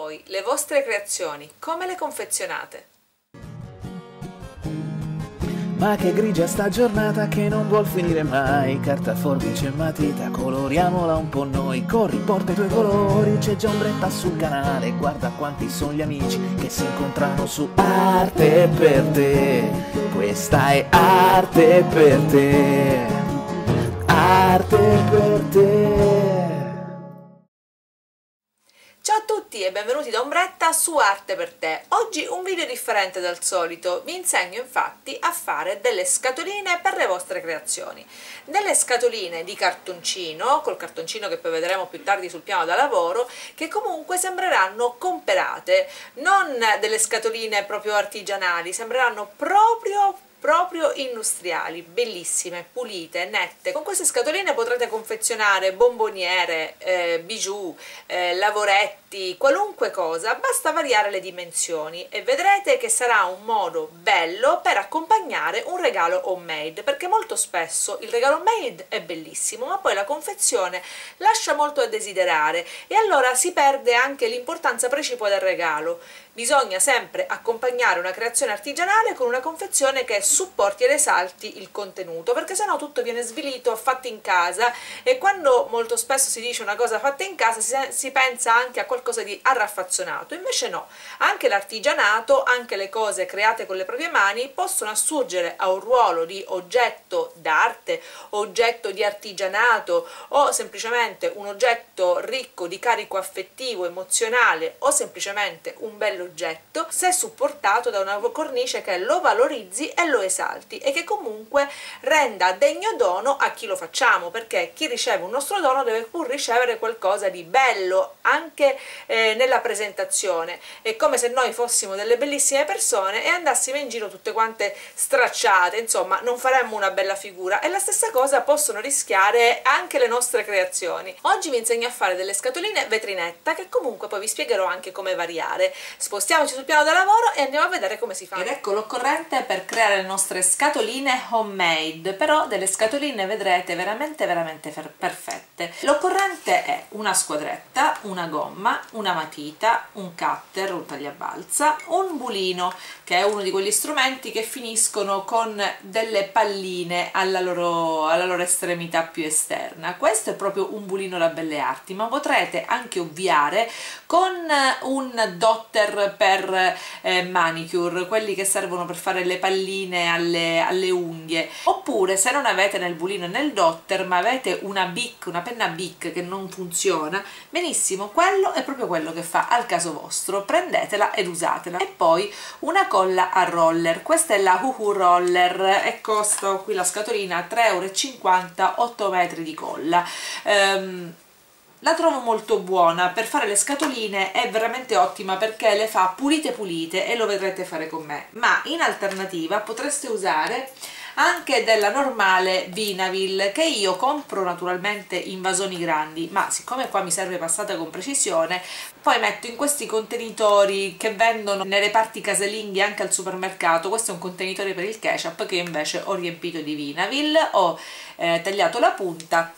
voi le vostre creazioni, come le confezionate? Ma che grigia sta giornata che non vuol finire mai, carta, forbice e matita, coloriamola un po' noi. Corri, porta i tuoi colori, c'è già Ombretta sul canale, guarda quanti sono gli amici che si incontrano su Arte per te. Questa è Arte per te, Arte per te. Ciao a tutti e benvenuti da Ombretta su Arte per te. Oggi un video differente dal solito, vi insegno infatti a fare delle scatoline per le vostre creazioni. Delle scatoline di cartoncino, col cartoncino che poi vedremo più tardi sul piano da lavoro, che comunque sembreranno comperate, non delle scatoline proprio artigianali, sembreranno proprio industriali, bellissime, pulite, nette. Con queste scatoline potrete confezionare bomboniere, bijou, lavoretti, qualunque cosa, basta variare le dimensioni e vedrete che sarà un modo bello per accompagnare un regalo homemade, perché molto spesso il regalo homemade è bellissimo, ma poi la confezione lascia molto a desiderare e allora si perde anche l'importanza precipua del regalo. Bisogna sempre accompagnare una creazione artigianale con una confezione che supporti e risalti il contenuto, perché sennò tutto viene svilito, fatto in casa, e quando molto spesso si dice una cosa fatta in casa si pensa anche a qualcosa di arraffazzonato. Invece no, anche l'artigianato, anche le cose create con le proprie mani possono assurgere a un ruolo di oggetto d'arte, oggetto di artigianato, o semplicemente un oggetto ricco di carico affettivo, emozionale, o semplicemente un bello oggetto, se supportato da una cornice che lo valorizzi e lo esalti e che comunque renda degno dono a chi lo facciamo, perché chi riceve un nostro dono deve pur ricevere qualcosa di bello anche nella presentazione. È come se noi fossimo delle bellissime persone e andassimo in giro tutte quante stracciate, insomma non faremmo una bella figura, e la stessa cosa possono rischiare anche le nostre creazioni. Oggi vi insegno a fare delle scatoline vetrinetta, che comunque poi vi spiegherò anche come variare. Spostiamoci sul piano da lavoro e andiamo a vedere come si fa. Ed ecco l'occorrente per creare le nostre scatoline homemade, però delle scatoline vedrete veramente perfette. L'occorrente è una squadretta, una gomma, una matita, un cutter, un tagliabalza, un bulino, che è uno di quegli strumenti che finiscono con delle palline alla loro estremità più esterna. Questo è proprio un bulino da belle arti, ma potrete anche ovviare con un dotter per manicure, quelli che servono per fare le palline alle unghie, oppure se non avete nel bulino e nel dotter ma avete una penna Bic che non funziona, benissimo, quello è proprio quello che fa al caso vostro, prendetela ed usatela. E poi una colla a roller, questa è la Uhu Roller e costa qui la scatolina 3,50 €, 8 metri di colla. La trovo molto buona, per fare le scatoline è veramente ottima perché le fa pulite e lo vedrete fare con me. Ma in alternativa potreste usare anche della normale Vinavil, che io compro naturalmente in vasoni grandi, ma siccome qua mi serve passata con precisione, poi metto in questi contenitori che vendono nei reparti casalinghi anche al supermercato. Questo è un contenitore per il ketchup che invece ho riempito di Vinavil, ho tagliato la punta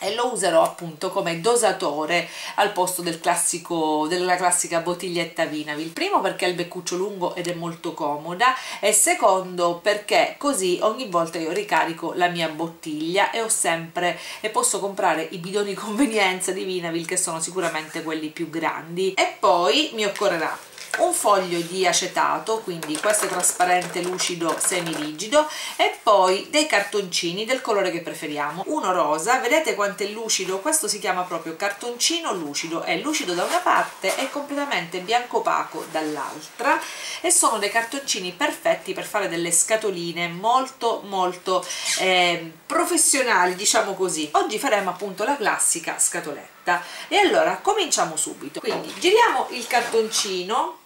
e lo userò appunto come dosatore al posto della classica bottiglietta Vinavil. Primo perché ha il beccuccio lungo ed è molto comoda, e secondo perché così ogni volta io ricarico la mia bottiglia e posso comprare i bidoni convenienza di Vinavil, che sono sicuramente quelli più grandi. E poi mi occorrerà un foglio di acetato, quindi questo è trasparente, lucido, semirigido, e poi dei cartoncini del colore che preferiamo, uno rosa, vedete quanto è lucido, questo si chiama proprio cartoncino lucido, è lucido da una parte e completamente bianco opaco dall'altra, e sono dei cartoncini perfetti per fare delle scatoline molto professionali, diciamo così. Oggi faremo appunto la classica scatoletta e allora cominciamo subito, quindi giriamo il cartoncino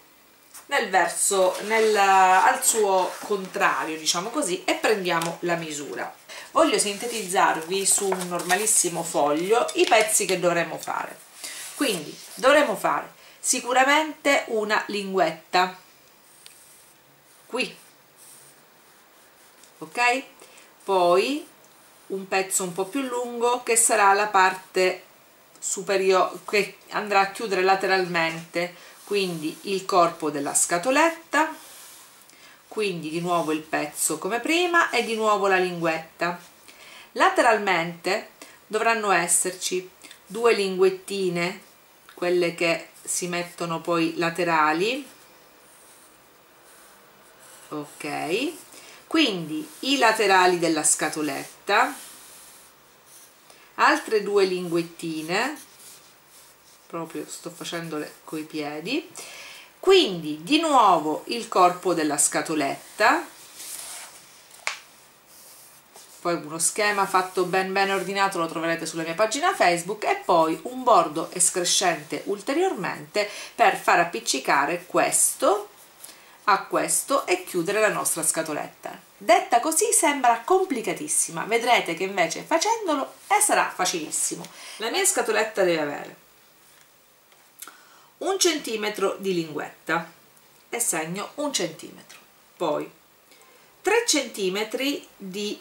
al suo contrario, diciamo così, e prendiamo la misura. Voglio sintetizzarvi su un normalissimo foglio i pezzi che dovremo fare, quindi dovremo fare sicuramente una linguetta qui, ok? Poi un pezzo un po' più lungo che sarà la parte superiore, che andrà a chiudere lateralmente, quindi il corpo della scatoletta, quindi di nuovo il pezzo come prima e di nuovo la linguetta. Lateralmente dovranno esserci due linguettine, quelle che si mettono poi laterali, ok, quindi i laterali della scatoletta, altre due linguettine, proprio sto facendole coi piedi, quindi di nuovo il corpo della scatoletta, poi uno schema fatto ben ordinato, lo troverete sulla mia pagina Facebook, e poi un bordo escrescente ulteriormente per far appiccicare questo a questo e chiudere la nostra scatoletta. Detta così sembra complicatissima, vedrete che invece facendolo sarà facilissimo. La mia scatoletta deve avere 1 centimetro di linguetta e segno 1 centimetro, poi 3 centimetri di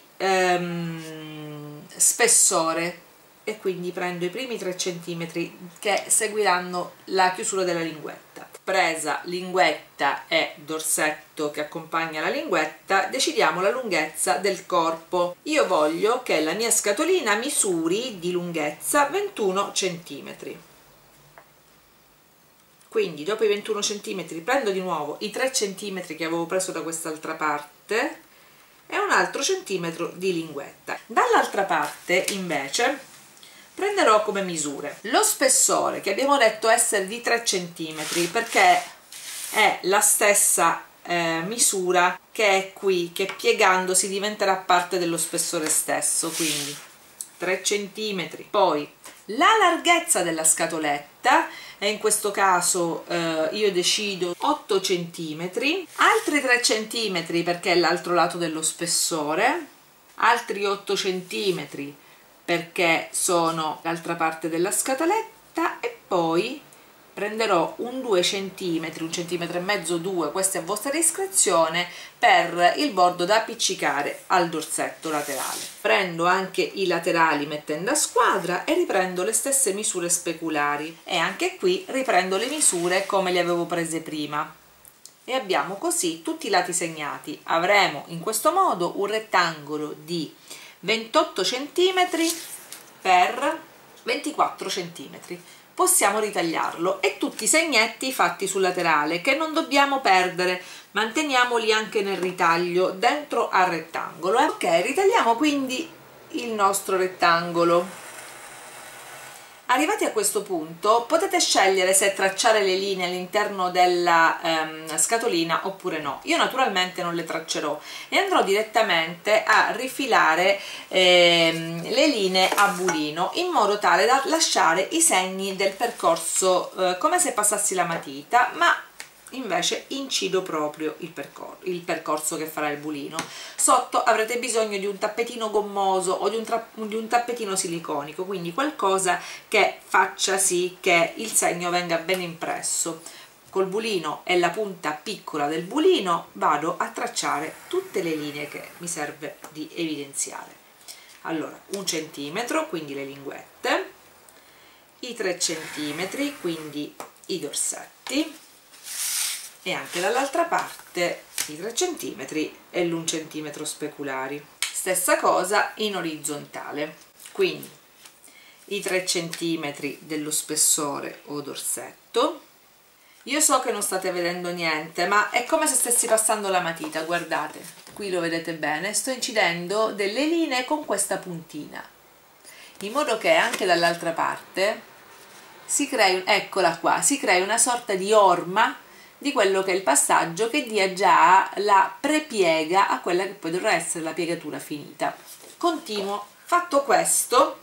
spessore, e quindi prendo i primi 3 centimetri che seguiranno la chiusura della linguetta. Presa linguetta e dorsetto che accompagna la linguetta, decidiamo la lunghezza del corpo. Io voglio che la mia scatolina misuri di lunghezza 21 cm. Quindi dopo i 21 cm prendo di nuovo i 3 cm che avevo preso da quest'altra parte e un altro centimetro di linguetta. Dall'altra parte invece prenderò come misure lo spessore, che abbiamo detto essere di 3 cm perché è la stessa misura che è qui, che piegandosi diventerà parte dello spessore stesso, quindi 3 cm. Poi la larghezza della scatoletta, e in questo caso io decido 8 cm, altri 3 cm perché è l'altro lato dello spessore, altri 8 cm perché sono l'altra parte della scatoletta, e poi prenderò un 2 cm, 1 cm e mezzo, 2, questo è a vostra discrezione, per il bordo da appiccicare al dorsetto laterale. Prendo anche i laterali mettendo a squadra e riprendo le stesse misure speculari, e anche qui riprendo le misure come le avevo prese prima. E abbiamo così tutti i lati segnati. Avremo in questo modo un rettangolo di 28 cm per 24 cm. Possiamo ritagliarlo, e tutti i segnetti fatti sul laterale che non dobbiamo perdere, manteniamoli anche nel ritaglio dentro al rettangolo. Ok, ritagliamo quindi il nostro rettangolo. Arrivati a questo punto potete scegliere se tracciare le linee all'interno della scatolina oppure no. Io naturalmente non le traccerò e andrò direttamente a rifilare le linee a bulino, in modo tale da lasciare i segni del percorso come se passassi la matita, ma invece incido proprio il percorso che farà il bulino. Sotto avrete bisogno di un tappetino gommoso o di un tappetino siliconico, quindi qualcosa che faccia sì che il segno venga ben impresso. Col bulino e la punta piccola del bulino vado a tracciare tutte le linee che mi serve di evidenziare. Allora, 1 centimetro, quindi le linguette, i 3 centimetri, quindi i dorsetti, e anche dall'altra parte i 3 cm e l'1 cm speculari. Stessa cosa in orizzontale, quindi i 3 cm dello spessore o dorsetto. Io so che non state vedendo niente, ma è come se stessi passando la matita, guardate, qui lo vedete bene, sto incidendo delle linee con questa puntina, in modo che anche dall'altra parte si crei, eccola qua, si crei una sorta di orma di quello che è il passaggio, che dia già la prepiega a quella che poi dovrà essere la piegatura finita. Continuo. Fatto questo,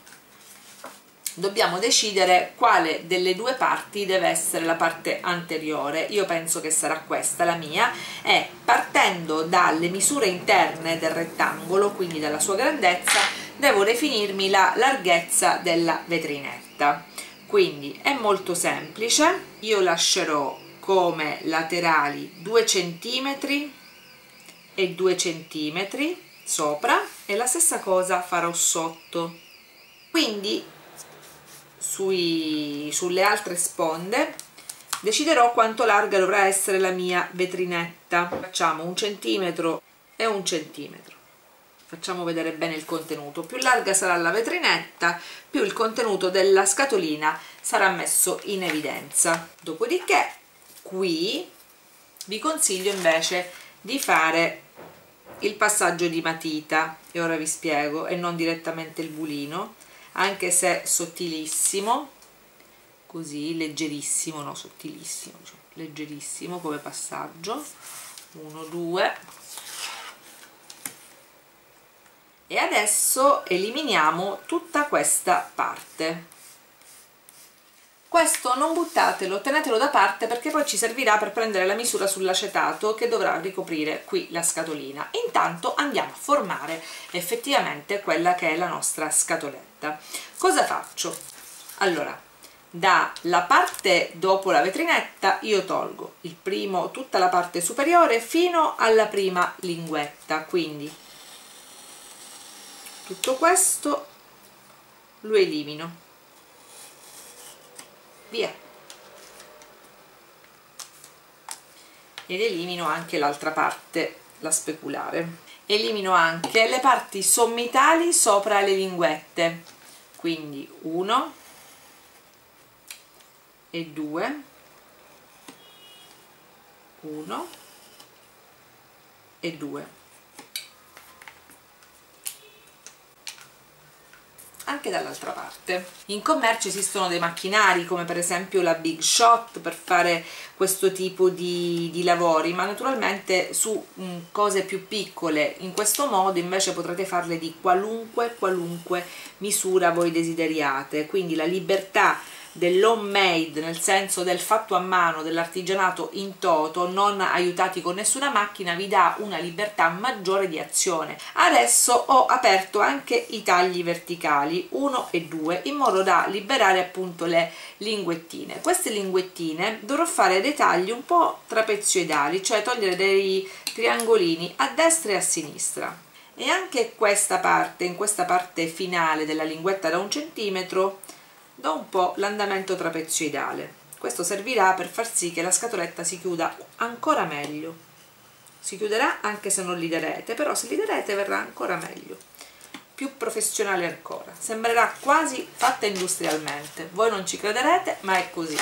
dobbiamo decidere quale delle due parti deve essere la parte anteriore. Io penso che sarà questa la mia, e partendo dalle misure interne del rettangolo, quindi dalla sua grandezza, devo definirmi la larghezza della vetrinetta. Quindi è molto semplice, io lascerò come laterali 2 cm e 2 cm sopra, e la stessa cosa farò sotto. Quindi sulle altre sponde deciderò quanto larga dovrà essere la mia vetrinetta. Facciamo 1 centimetro e 1 centimetro, facciamo vedere bene il contenuto. Più larga sarà la vetrinetta, più il contenuto della scatolina sarà messo in evidenza. Dopodiché qui vi consiglio invece di fare il passaggio di matita, e ora vi spiego, e non direttamente il bulino, anche se sottilissimo, così leggerissimo, no, sottilissimo, cioè leggerissimo come passaggio. 1, 2. E adesso eliminiamo tutta questa parte. Questo non buttatelo, tenetelo da parte, perché poi ci servirà per prendere la misura sull'acetato che dovrà ricoprire qui la scatolina. Intanto andiamo a formare effettivamente quella che è la nostra scatoletta. Cosa faccio? Allora, dalla parte dopo la vetrinetta io tolgo il primo, tutta la parte superiore fino alla prima linguetta, quindi tutto questo lo elimino. Via. Ed elimino anche l'altra parte, la speculare. Elimino anche le parti sommitali sopra le linguette, quindi 1 e 2, 1 e 2. Anche dall'altra parte. In commercio esistono dei macchinari, come per esempio la Big Shot, per fare questo tipo di lavori, ma naturalmente su cose più piccole. In questo modo invece potrete farle di qualunque misura voi desideriate, quindi la libertà dell'homemade, nel senso del fatto a mano, dell'artigianato in toto, non aiutati con nessuna macchina, vi dà una libertà maggiore di azione. Adesso ho aperto anche i tagli verticali 1 e 2, in modo da liberare appunto le linguettine. Queste linguettine dovrò fare dei tagli un po' trapezoidali, cioè togliere dei triangolini a destra e a sinistra. E anche questa parte, in questa parte finale della linguetta da 1 centimetro, do un po' l'andamento trapezoidale. Questo servirà per far sì che la scatoletta si chiuda ancora meglio. Si chiuderà anche se non liderete, però se liderete verrà ancora meglio, più professionale ancora, sembrerà quasi fatta industrialmente. Voi non ci crederete, ma è così.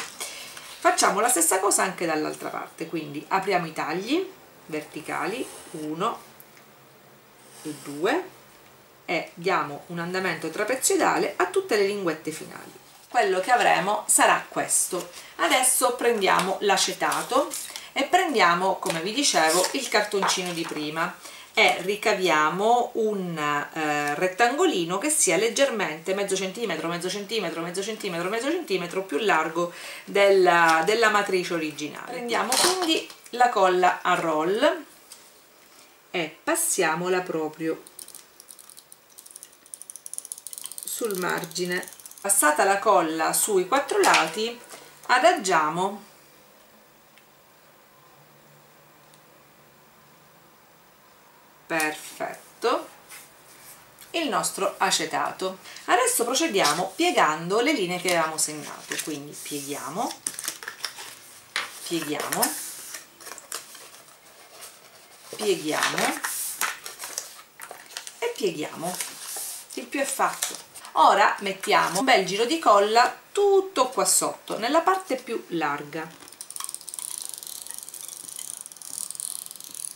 Facciamo la stessa cosa anche dall'altra parte, quindi apriamo i tagli verticali 1 e 2 e diamo un andamento trapezoidale a tutte le linguette finali. Quello che avremo sarà questo. Adesso prendiamo l'acetato e prendiamo, come vi dicevo, il cartoncino di prima e ricaviamo un rettangolino che sia leggermente mezzo centimetro più largo della matrice originale. Prendiamo quindi la colla a roll e passiamola proprio sul margine. Passata la colla sui 4 lati, adagiamo perfetto il nostro acetato. Adesso procediamo piegando le linee che avevamo segnato, quindi pieghiamo e pieghiamo. Il più è fatto. Ora mettiamo un bel giro di colla tutto qua sotto, nella parte più larga.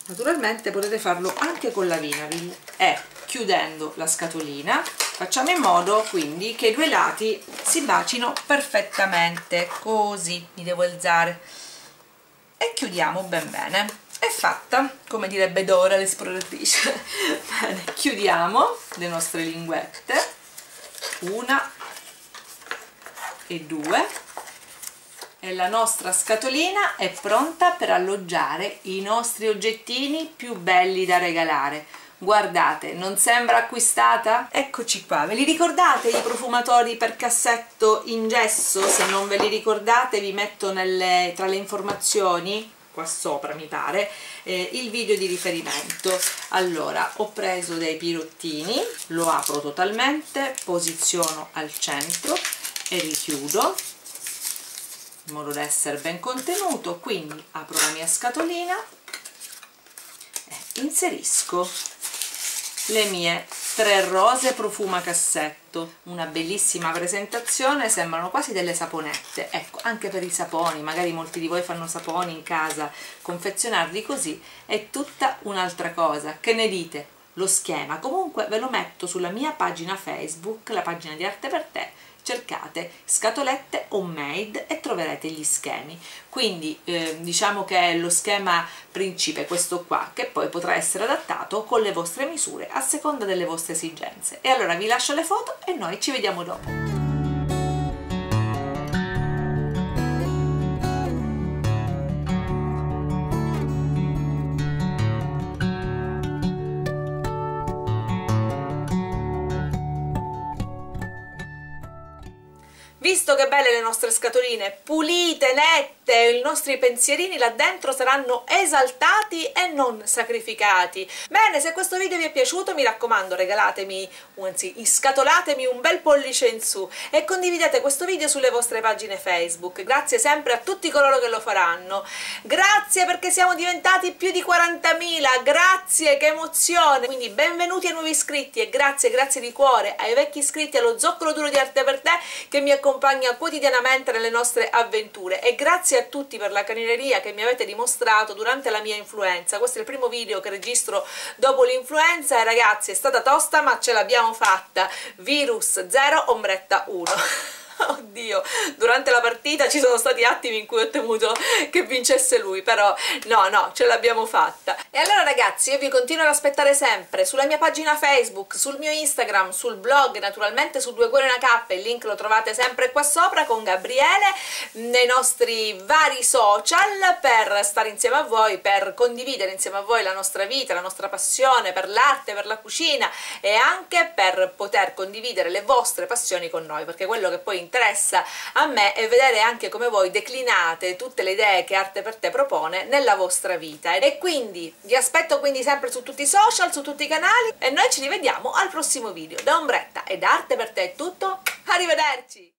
Naturalmente potete farlo anche con la Vinavil. E chiudendo la scatolina facciamo in modo quindi che i 2 lati si bacino perfettamente, così. Mi devo alzare. E chiudiamo ben bene. È fatta, come direbbe Dora l'esploratrice. Bene, chiudiamo le nostre linguette 1 e 2 e la nostra scatolina è pronta per alloggiare i nostri oggettini più belli da regalare. Guardate, non sembra acquistata? Eccoci qua, ve li ricordate i profumatori per cassetto in gesso? Se non ve li ricordate vi metto tra le informazioni qua sopra, mi pare, il video di riferimento. Allora, ho preso dei pirottini, lo apro totalmente, posiziono al centro e richiudo in modo da essere ben contenuto. Quindi apro la mia scatolina e inserisco le mie tre rose profuma cassetto. Una bellissima presentazione, sembrano quasi delle saponette. Ecco, anche per i saponi, magari molti di voi fanno saponi in casa, confezionarli così è tutta un'altra cosa. Che ne dite? Lo schema comunque ve lo metto sulla mia pagina Facebook, la pagina di Arte per te, cercate scatolette homemade e troverete gli schemi. Quindi diciamo che è lo schema principe questo qua, che poi potrà essere adattato con le vostre misure a seconda delle vostre esigenze. E allora vi lascio le foto e noi ci vediamo dopo. Visto che belle le nostre scatoline, pulite, nette, i nostri pensierini là dentro saranno esaltati e non sacrificati. Bene, se questo video vi è piaciuto, mi raccomando, regalatemi, anzi, scatolatemi un bel pollice in su e condividete questo video sulle vostre pagine Facebook. Grazie sempre a tutti coloro che lo faranno. Grazie perché siamo diventati più di 40.000, grazie, che emozione! Quindi benvenuti ai nuovi iscritti e grazie, grazie di cuore ai vecchi iscritti allo zoccolo duro di Arte per te che mi accompagna quotidianamente nelle nostre avventure, e grazie a tutti per la canineria che mi avete dimostrato durante la mia influenza. Questo è il primo video che registro dopo l'influenza e ragazzi è stata tosta ma ce l'abbiamo fatta, virus 0 ombretta 1. Oddio, durante la partita ci sono stati attimi in cui ho temuto che vincesse lui, però no, ce l'abbiamo fatta. E allora ragazzi, io vi continuo ad aspettare sempre sulla mia pagina Facebook, sul mio Instagram, sul blog, naturalmente su Due Cuore e una Cappa, il link lo trovate sempre qua sopra con Gabriele, nei nostri vari social, per stare insieme a voi, per condividere insieme a voi la nostra vita, la nostra passione per l'arte, per la cucina e anche per poter condividere le vostre passioni con noi, perché quello che poi interessa a me è vedere anche come voi declinate tutte le idee che Arte per te propone nella vostra vita. E quindi vi aspetto quindi sempre su tutti i social, su tutti i canali, e noi ci rivediamo al prossimo video. Da Ombretta e da Arte per te è tutto, arrivederci!